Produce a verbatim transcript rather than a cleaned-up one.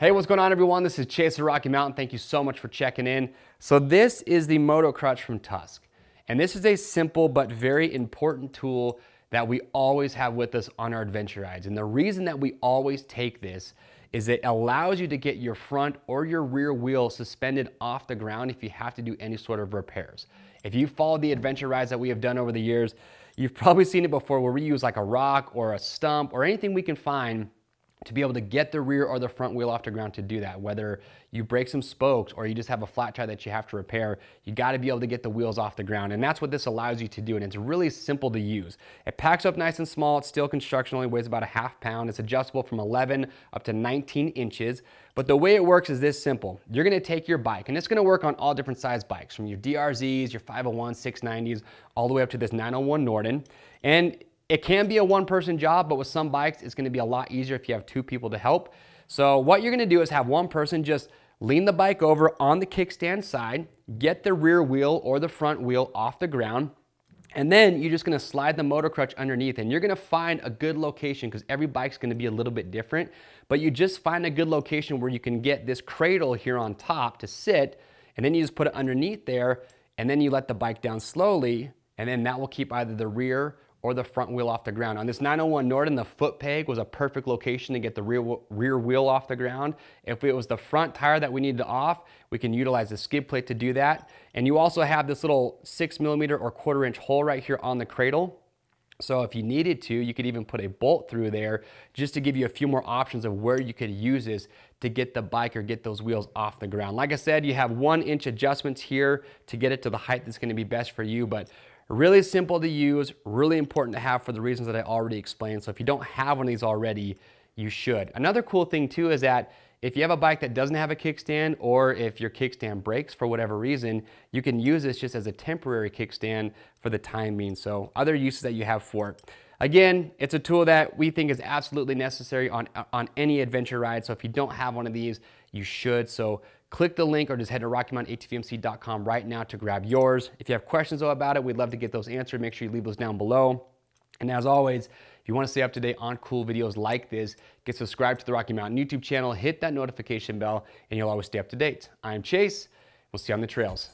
Hey, what's going on, everyone? This is Chase of Rocky Mountain. Thank you so much for checking in. So this is the MotoCrutch from Tusk. And this is a simple but very important tool that we always have with us on our adventure rides. And the reason that we always take this is it allows you to get your front or your rear wheel suspended off the ground if you have to do any sort of repairs. If you followed the adventure rides that we have done over the years, you've probably seen it before where we use like a rock or a stump or anything we can find to be able to get the rear or the front wheel off the ground to do that. Whether you break some spokes or you just have a flat tire that you have to repair, you gotta be able to get the wheels off the ground. And that's what this allows you to do. And it's really simple to use. It packs up nice and small. It's steel construction, only weighs about a half pound. It's adjustable from eleven up to nineteen inches. But the way it works is this simple. You're gonna take your bike, and it's gonna work on all different size bikes, from your D R Zs, your five oh ones, six nineties, all the way up to this nine oh one Norton. And it can be a one-person job, but with some bikes, it's gonna be a lot easier if you have two people to help. So what you're gonna do is have one person just lean the bike over on the kickstand side, get the rear wheel or the front wheel off the ground, and then you're just gonna slide the MotoCrutch underneath, and you're gonna find a good location because every bike's gonna be a little bit different, but you just find a good location where you can get this cradle here on top to sit, and then you just put it underneath there, and then you let the bike down slowly, and then that will keep either the rear or the front wheel off the ground. On this nine oh one Norton, the foot peg was a perfect location to get the rear, rear wheel off the ground. If it was the front tire that we needed off, we can utilize the skid plate to do that. And you also have this little six millimeter or quarter inch hole right here on the cradle. So if you needed to, you could even put a bolt through there just to give you a few more options of where you could use this to get the bike or get those wheels off the ground. Like I said, you have one inch adjustments here to get it to the height that's gonna be best for you, but really simple to use, really important to have for the reasons that I already explained. So if you don't have one of these already, you should. Another cool thing too is that if you have a bike that doesn't have a kickstand, or if your kickstand breaks for whatever reason, you can use this just as a temporary kickstand for the time being. So other uses that you have for it. Again, it's a tool that we think is absolutely necessary on, on any adventure ride. So if you don't have one of these, you should. So click the link or just head to Rocky Mountain A T V M C dot com right now to grab yours. If you have questions though about it, we'd love to get those answered. Make sure you leave those down below. And as always, if you want to stay up to date on cool videos like this, get subscribed to the Rocky Mountain YouTube channel, hit that notification bell, and you'll always stay up to date. I'm Chase. We'll see you on the trails.